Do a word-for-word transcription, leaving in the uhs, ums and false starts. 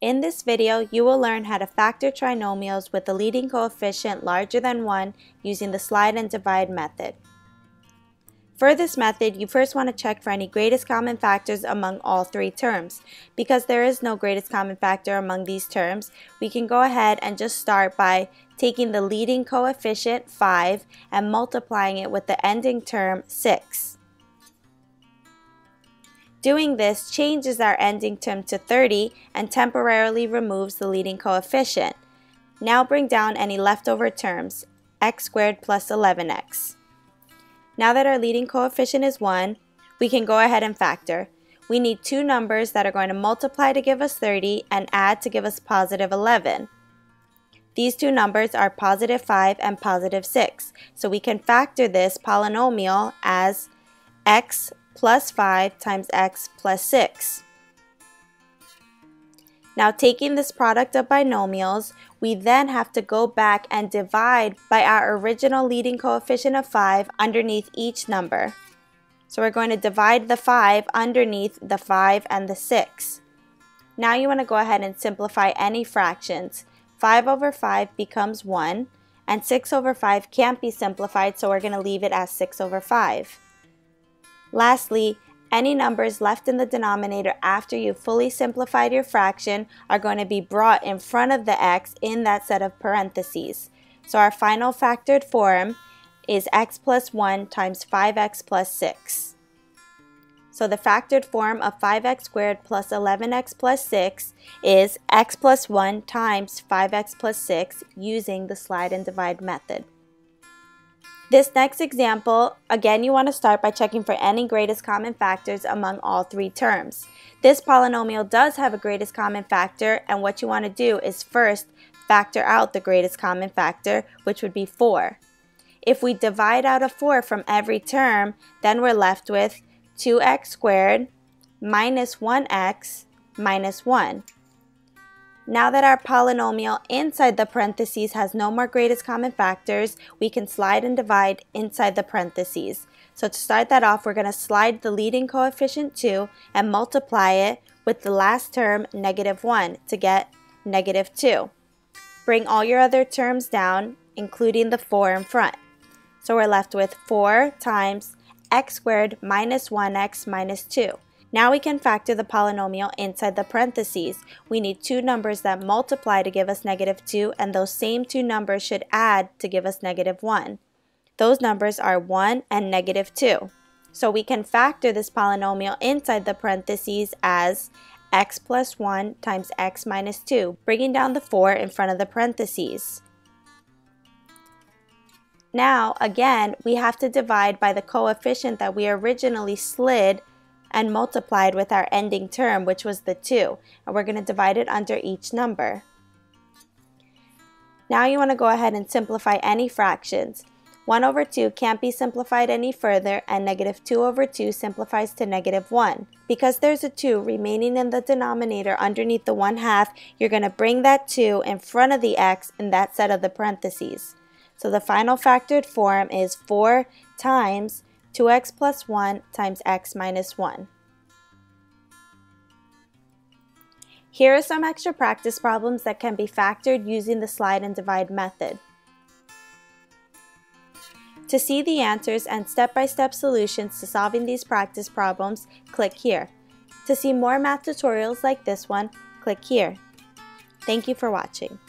In this video, you will learn how to factor trinomials with a leading coefficient larger than one using the slide and divide method. For this method, you first want to check for any greatest common factors among all three terms. Because there is no greatest common factor among these terms, we can go ahead and just start by taking the leading coefficient, five, and multiplying it with the ending term, six. Doing this changes our ending term to thirty and temporarily removes the leading coefficient. Now bring down any leftover terms, x squared plus eleven x. Now that our leading coefficient is one, we can go ahead and factor. We need two numbers that are going to multiply to give us thirty and add to give us positive eleven. These two numbers are positive five and positive six, so we can factor this polynomial as x plus five times x plus six. Now taking this product of binomials, we then have to go back and divide by our original leading coefficient of five underneath each number. So we're going to divide the five underneath the five and the six. Now you want to go ahead and simplify any fractions. five over five becomes one, and six over five can't be simplified, so we're going to leave it as six over five. Lastly, any numbers left in the denominator after you've fully simplified your fraction are going to be brought in front of the x in that set of parentheses. So our final factored form is x plus one times five x plus six. So the factored form of five x squared plus eleven x plus six is x plus one times five x plus six using the slide and divide method. This next example, again, you want to start by checking for any greatest common factors among all three terms. This polynomial does have a greatest common factor, and what you want to do is first factor out the greatest common factor, which would be four. If we divide out a four from every term, then we're left with two x squared minus one x minus one. Now that our polynomial inside the parentheses has no more greatest common factors, we can slide and divide inside the parentheses. So to start that off, we're going to slide the leading coefficient two and multiply it with the last term, negative one, to get negative two. Bring all your other terms down, including the four in front. So we're left with four times x squared minus one x minus two. Now we can factor the polynomial inside the parentheses. We need two numbers that multiply to give us negative two, and those same two numbers should add to give us negative one. Those numbers are one and negative two. So we can factor this polynomial inside the parentheses as x plus one times x minus two, bringing down the four in front of the parentheses. Now, again, we have to divide by the coefficient that we originally slid and multiplied with our ending term, which was the two, and we're going to divide it under each number. Now you want to go ahead and simplify any fractions. one over two can't be simplified any further, and negative two over two simplifies to negative one. Because there's a two remaining in the denominator underneath the one half, you're going to bring that two in front of the x in that set of the parentheses. So the final factored form is four times two x plus one times x minus one. Here are some extra practice problems that can be factored using the slide and divide method. To see the answers and step-by-step solutions to solving these practice problems, click here. To see more math tutorials like this one, click here. Thank you for watching.